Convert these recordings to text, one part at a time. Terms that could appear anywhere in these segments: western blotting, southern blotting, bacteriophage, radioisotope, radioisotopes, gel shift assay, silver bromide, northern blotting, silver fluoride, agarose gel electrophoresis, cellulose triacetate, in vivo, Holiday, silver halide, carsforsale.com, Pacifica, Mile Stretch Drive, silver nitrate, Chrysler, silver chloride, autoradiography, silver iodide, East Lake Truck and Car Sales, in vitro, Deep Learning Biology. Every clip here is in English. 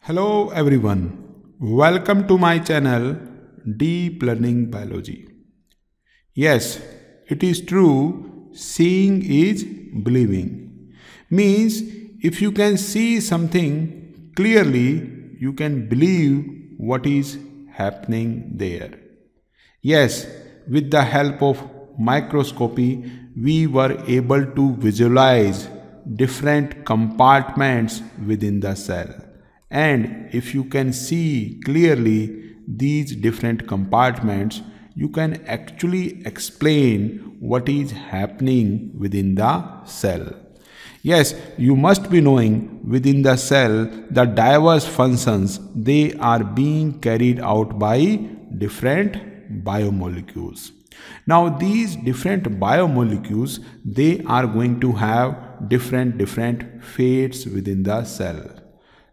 Hello everyone, welcome to my channel Deep Learning Biology. Yes, it is true, seeing is believing. Means if you can see something clearly, you can believe what is happening there. Yes, with the help of microscopy, we were able to visualize different compartments within the cell. And if you can see clearly these different compartments, you can actually explain what is happening within the cell. Yes, you must be knowing within the cell the diverse functions they are being carried out by different biomolecules. Now these different biomolecules, they are going to have different fates within the cell.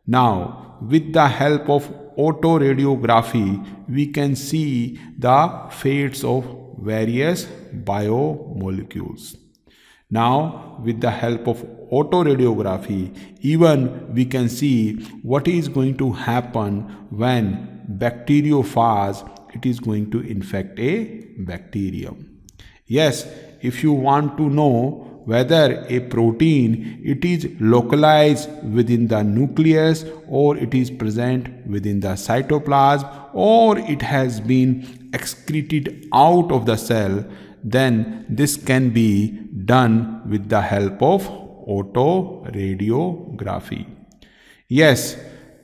Now, with the help of autoradiography, we can see the fates of various biomolecules. Now, with the help of autoradiography, even we can see what is going to happen when bacteriophage, it is going to infect a bacterium. Yes, if you want to know whether a protein, it is localized within the nucleus or it is present within the cytoplasm or it has been excreted out of the cell, then this can be done with the help of autoradiography. Yes,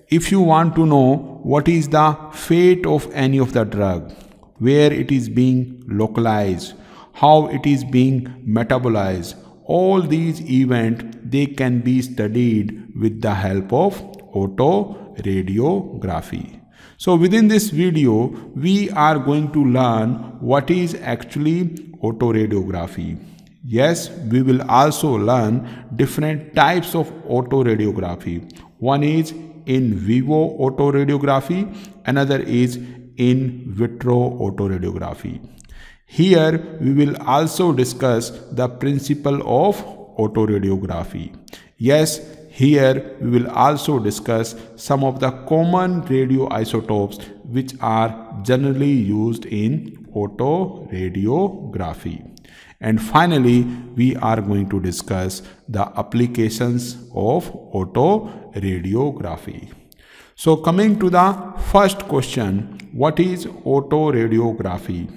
if you want to know what is the fate of any of the drug, where it is being localized, how it is being metabolized, all these events, they can be studied with the help of autoradiography. So within this video, we are going to learn what is actually autoradiography. Yes, we will also learn different types of autoradiography. One is in vivo autoradiography, another is in vitro autoradiography. Here we will also discuss the principle of autoradiography. Yes, here we will also discuss some of the common radioisotopes which are generally used in autoradiography. And finally, we are going to discuss the applications of autoradiography. So coming to the first question, what is autoradiography?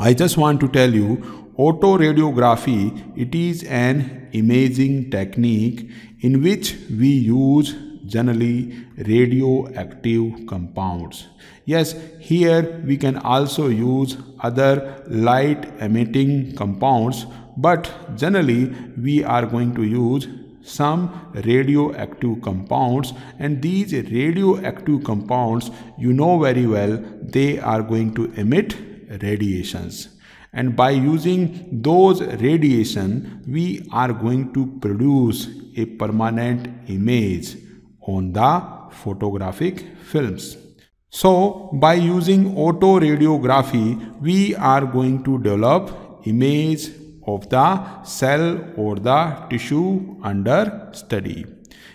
I just want to tell you, autoradiography, it is an imaging technique in which we use generally radioactive compounds. Yes, here we can also use other light emitting compounds, but generally we are going to use some radioactive compounds, and these radioactive compounds, you know very well, they are going to emit radiations, and by using those radiation, we are going to produce a permanent image on the photographic films. So by using autoradiography, we are going to develop image of the cell or the tissue under study.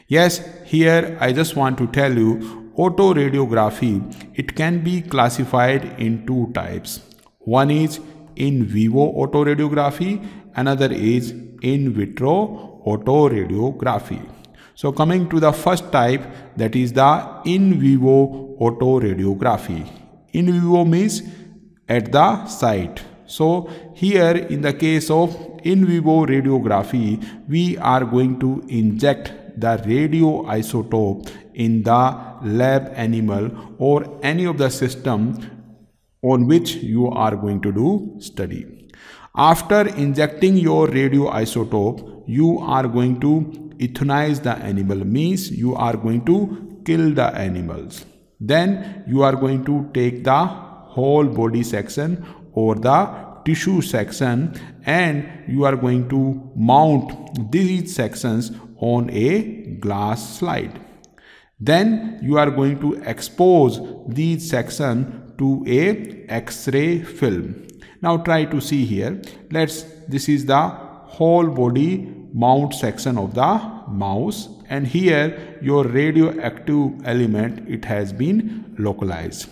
Yes, here I just want to tell you, autoradiography, it can be classified in two types. One is in vivo autoradiography, another is in vitro autoradiography. So coming to the first type, that is the in vivo autoradiography. In vivo means at the site. So here in the case of in vivo radiography, we are going to inject the radioisotope in the lab animal or any of the system on which you are going to do study. After injecting your radioisotope, you are going to euthanize the animal, means you are going to kill the animals. Then you are going to take the whole body section or the tissue section, and you are going to mount these sections on a glass slide. Then you are going to expose these sections to a X-ray film. Now try to see here. This is the whole body mount section of the mouse, and here your radioactive element, it has been localized.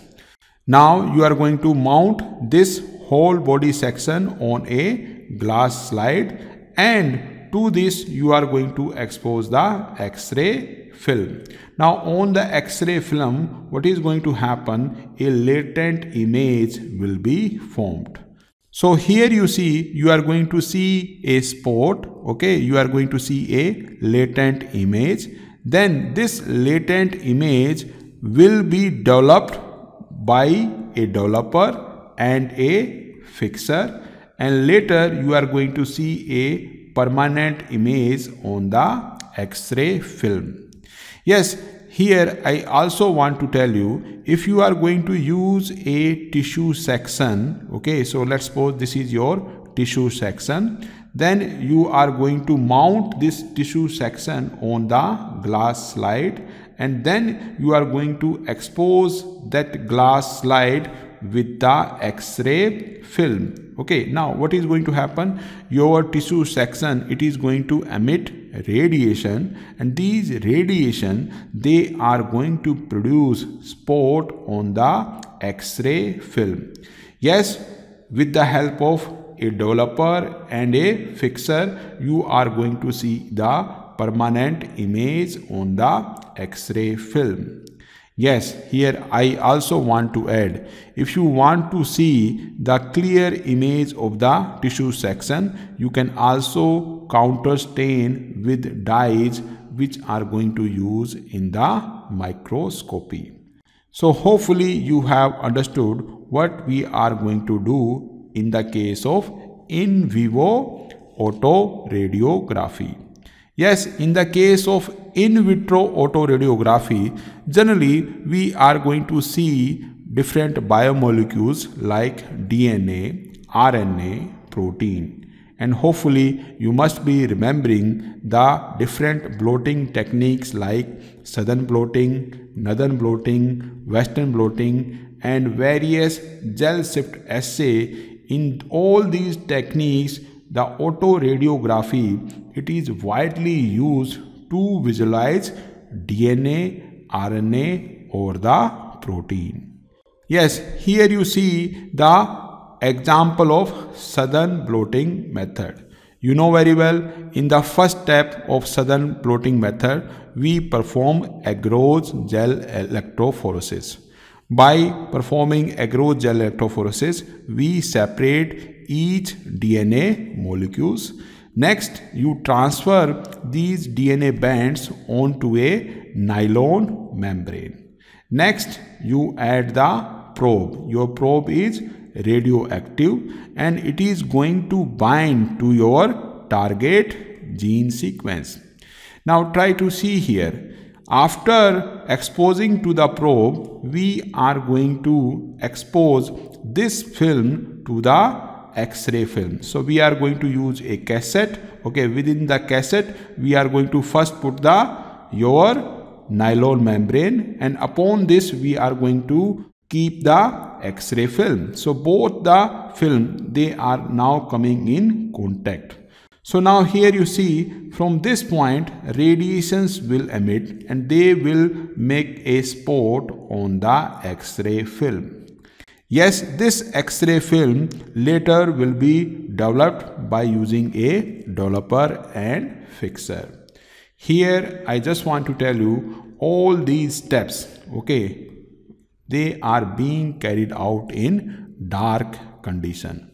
Now you are going to mount this whole body section on a glass slide, and to this you are going to expose the X-ray film. Now on the X-ray film, what is going to happen? A latent image will be formed. So here you see, you are going to see a spot, okay, you are going to see a latent image. Then this latent image will be developed by a developer and a fixer, and later you are going to see a permanent image on the X-ray film. Yes, here I also want to tell you, if you are going to use a tissue section, okay, so let's suppose this is your tissue section, then you are going to mount this tissue section on the glass slide, and then you are going to expose that glass slide with the X-ray film. Okay, now what is going to happen? Your tissue section, it is going to emit radiation, and these radiation, they are going to produce spot on the X-ray film. Yes, with the help of a developer and a fixer, you are going to see the permanent image on the X-ray film. Yes, here I also want to add, if you want to see the clear image of the tissue section, you can also counter stain with dyes which are going to use in the microscopy. So hopefully you have understood what we are going to do in the case of in vivo autoradiography. Yes, in the case of in vitro autoradiography, generally we are going to see different biomolecules like DNA, RNA, protein. And hopefully you must be remembering the different blotting techniques like southern blotting, northern blotting, western blotting, and various gel shift assay. In all these techniques, the autoradiography, it is widely used to visualize DNA, RNA or the protein. Yes, here you see the example of southern blotting method. You know very well, in the first step of southern blotting method, we perform agarose gel electrophoresis. By performing agarose gel electrophoresis, we separate each DNA molecules. Next, you transfer these DNA bands onto a nylon membrane. Next, you add the probe. Your probe is radioactive and it is going to bind to your target gene sequence. Now try to see here. After exposing to the probe, we are going to expose this film to the X-ray film. So we are going to use a cassette. Okay, within the cassette, we are going to first put your nylon membrane, and upon this we are going to keep the X-ray film. So both the film, they are now coming in contact. So now here you see, from this point radiations will emit and they will make a spot on the X-ray film. Yes, this X-ray film later will be developed by using a developer and fixer. Here I just want to tell you, all these steps, okay, they are being carried out in dark condition.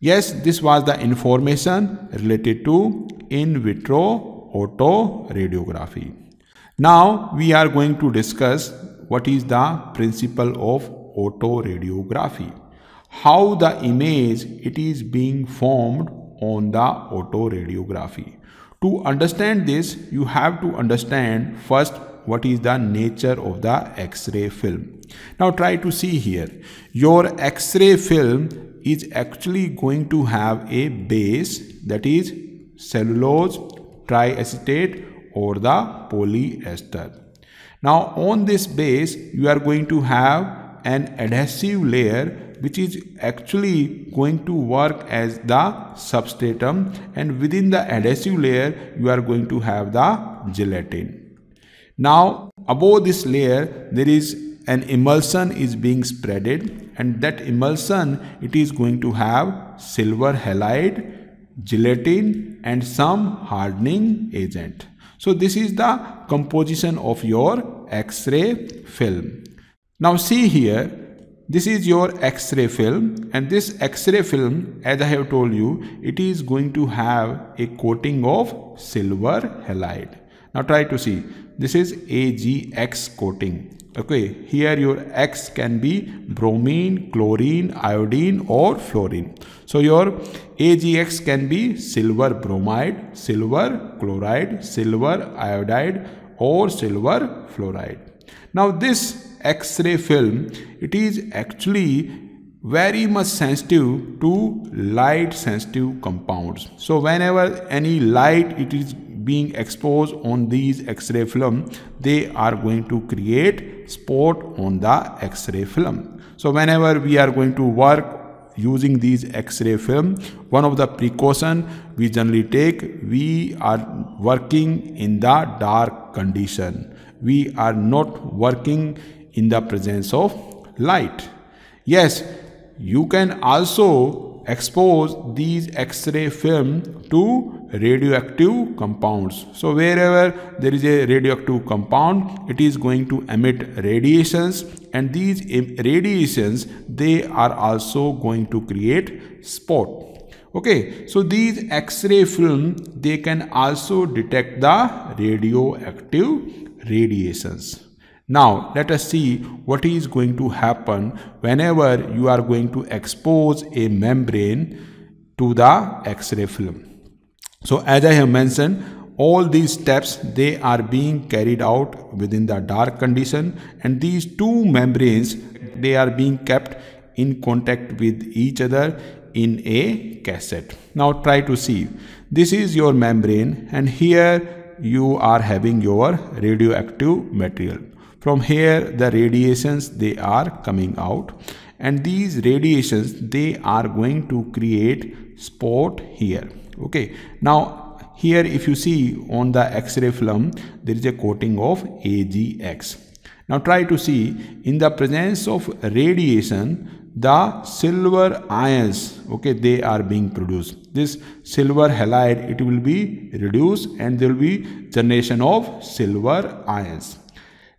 Yes, this was the information related to in vitro autoradiography. Now we are going to discuss what is the principle of autoradiography, how the image it is being formed on the autoradiography. To understand this, you have to understand first what is the nature of the X-ray film. Now try to see here, your X-ray film is actually going to have a base, that is cellulose triacetate or the polyester. Now on this base you are going to have an adhesive layer which is actually going to work as the substratum, and within the adhesive layer you are going to have the gelatin. Now above this layer there is an emulsion is being spreaded, and that emulsion it is going to have silver halide, gelatin and some hardening agent. So this is the composition of your X-ray film. Now see here, this is your X-ray film, and this X-ray film, as I have told you, it is going to have a coating of silver halide. Now try to see, this is AGX coating. Okay, here your X can be bromine, chlorine, iodine or fluorine. So your AGX can be silver bromide, silver chloride, silver iodide or silver fluoride. Now this X-ray film, it is actually very much sensitive to light sensitive compounds. So whenever any light it is being exposed on these X-ray film, they are going to create spot on the X-ray film. So whenever we are going to work using these X-ray film, one of the precaution we generally take, we are working in the dark condition. We are not working in the presence of light. Yes, you can also expose these X-ray film to radioactive compounds. So wherever there is a radioactive compound, it is going to emit radiations, and these radiations they are also going to create spot. Okay, so these X-ray film they can also detect the radioactive radiations. Now let us see what is going to happen whenever you are going to expose a membrane to the X-ray film. So as I have mentioned, all these steps they are being carried out within the dark condition, and these two membranes they are being kept in contact with each other in a cassette. Now try to see, this is your membrane, and here you are having your radioactive material. From here the radiations they are coming out, and these radiations they are going to create spot here. Okay, now here if you see on the X-ray film there is a coating of AGX. Now try to see, in the presence of radiation the silver ions, okay, they are being produced. This silver halide it will be reduced and there will be generation of silver ions.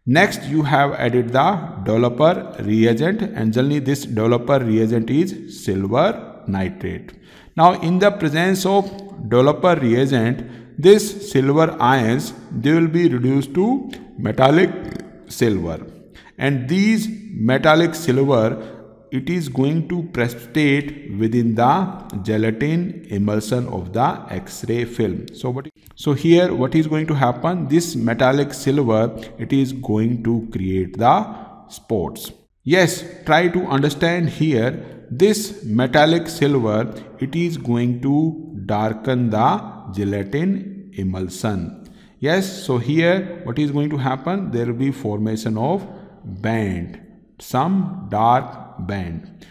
Next you have added the developer reagent, and generally this developer reagent is silver nitrate. Now in the presence of developer reagent, this silver ions they will be reduced to metallic silver, and these metallic silver it is going to precipitate within the gelatin emulsion of the X-ray film. So here what is going to happen, this metallic silver it is going to create the spots. Yes, try to understand here, this metallic silver it is going to darken the gelatin emulsion. Yes, so here what is going to happen, there will be formation of band, some dark band.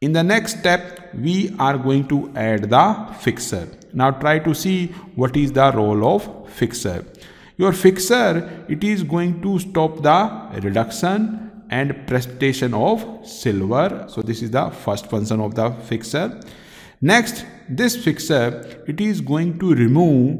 In the next step we are going to add the fixer. Now try to see what is the role of fixer. Your fixer it is going to stop the reduction and precipitation of silver. So this is the first function of the fixer. Next, this fixer it is going to remove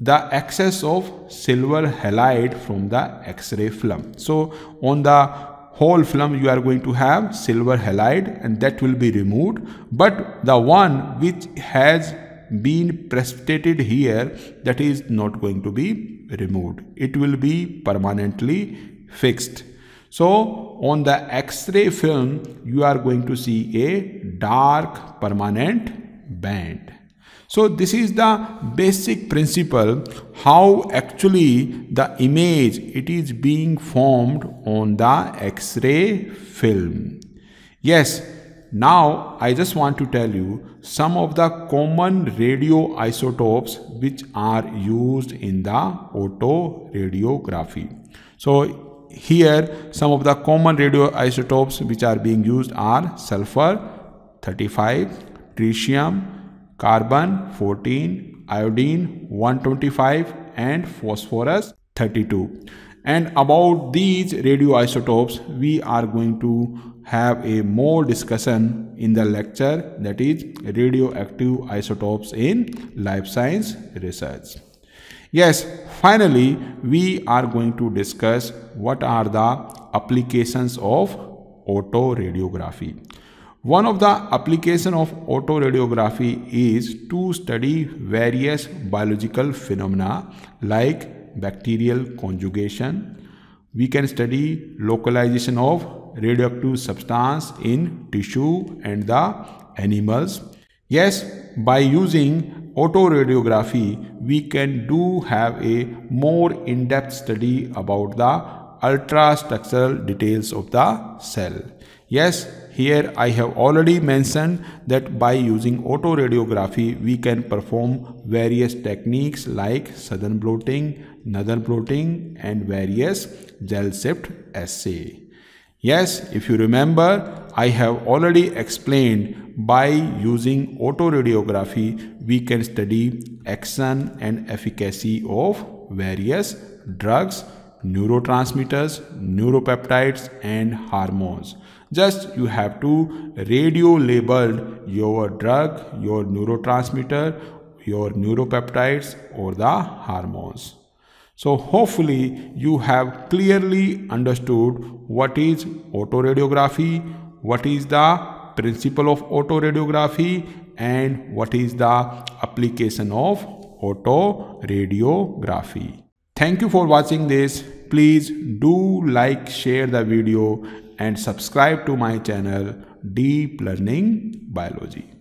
the excess of silver halide from the X-ray film. So on the whole film you are going to have silver halide, and that will be removed, but the one which has been precipitated here, that is not going to be removed. It will be permanently fixed. So on the X-ray film you are going to see a dark permanent band. So this is the basic principle how actually the image it is being formed on the X-ray film. Yes, now I just want to tell you some of the common radioisotopes which are used in the autoradiography. So here some of the common radioisotopes which are being used are sulfur 35, tritium, carbon 14, iodine 125 and phosphorus 32. And about these radioisotopes we are going to have a more discussion in the lecture, that is radioactive isotopes in life science research. Yes, finally we are going to discuss what are the applications of autoradiography. One of the applications of autoradiography is to study various biological phenomena like bacterial conjugation. We can study localization of radioactive substance in tissue and the animals. Yes, by using autoradiography, we can do have a more in-depth study about the ultrastructural details of the cell. Yes, here I have already mentioned that by using autoradiography, we can perform various techniques like southern blotting, northern blotting and various gel shift assay. Yes, if you remember, I have already explained by using autoradiography, we can study action and efficacy of various drugs, neurotransmitters, neuropeptides and hormones. Just you have to radio label your drug, your neurotransmitter, your neuropeptides or the hormones. So hopefully you have clearly understood what is autoradiography, what is the principle of autoradiography and what is the application of autoradiography. Thank you for watching this. Please do like, share the video and subscribe to my channel Deep Learning Biology.